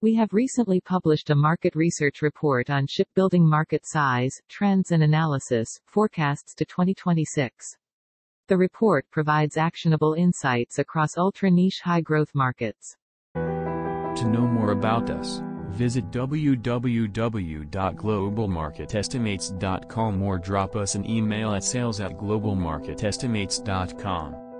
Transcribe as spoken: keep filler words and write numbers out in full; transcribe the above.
We have recently published a market research report on shipbuilding market size, trends and analysis, forecasts to twenty twenty-six. The report provides actionable insights across ultra-niche high-growth markets. To know more about us, visit w w w dot global market estimates dot com or drop us an email at sales at global market estimates dot com.